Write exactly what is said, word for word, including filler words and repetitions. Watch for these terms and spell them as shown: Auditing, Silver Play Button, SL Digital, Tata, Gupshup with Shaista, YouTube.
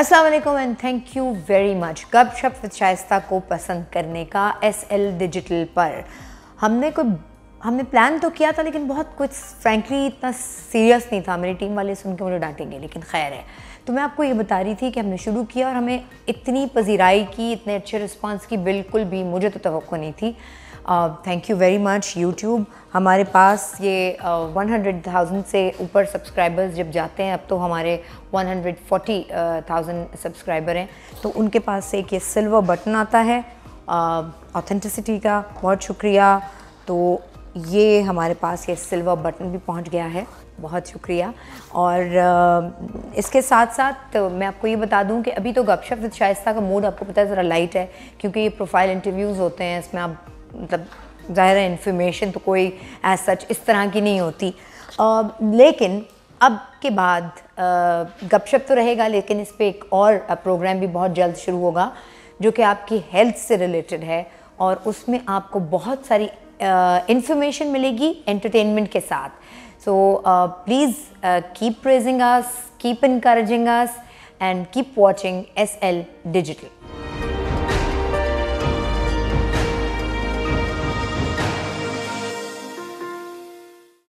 अस्सलाम वालेकुम and thank you very much. गपशप विद शाइस्ता को पसंद करने का एस एल डिजिटल पर हमने कोई हमने प्लान तो किया था, लेकिन बहुत कुछ फ्रैंकली इतना सीरियस नहीं था। मेरी टीम वाले सुन के मुझे डांटेंगे, लेकिन खैर है। तो मैं आपको ये बता रही थी कि हमने शुरू किया और हमें इतनी पजीराई की, इतने अच्छे रिस्पांस की बिल्कुल भी मुझे तो तवक्को नहीं थी। Thank you very much YouTube. हमारे पास ये वन हंड्रेड थाउज़ेंड से ऊपर सब्सक्राइबर्स जब जाते हैं, अब तो हमारे one hundred forty thousand subscriber हैं, तो उनके पास से एक ये सिल्वर बटन आता है ऑथेंटिसिटी का, बहुत शुक्रिया। तो ये हमारे पास ये सिल्वर बटन भी पहुंच गया है, बहुत शुक्रिया। और इसके साथ साथ मैं आपको ये बता दूं कि अभी तो गपशप विद शाइस्ता का मोड आपको पता है ज़रा लाइट है, क्योंकि ये प्रोफाइल इंटरव्यूज़ होते हैं, इसमें आप मतलब ज़ाहिर है इन्फॉर्मेशन तो कोई एज सच इस तरह की नहीं होती। आ, लेकिन अब के बाद गपशप तो रहेगा, लेकिन इस पर एक और प्रोग्राम भी बहुत जल्द शुरू होगा जो कि आपकी हेल्थ से रिलेटेड है, और उसमें आपको बहुत सारी इंफॉर्मेशन uh, मिलेगी एंटरटेनमेंट के साथ। So please keep praising us, keep encouraging us and keep watching S L digital.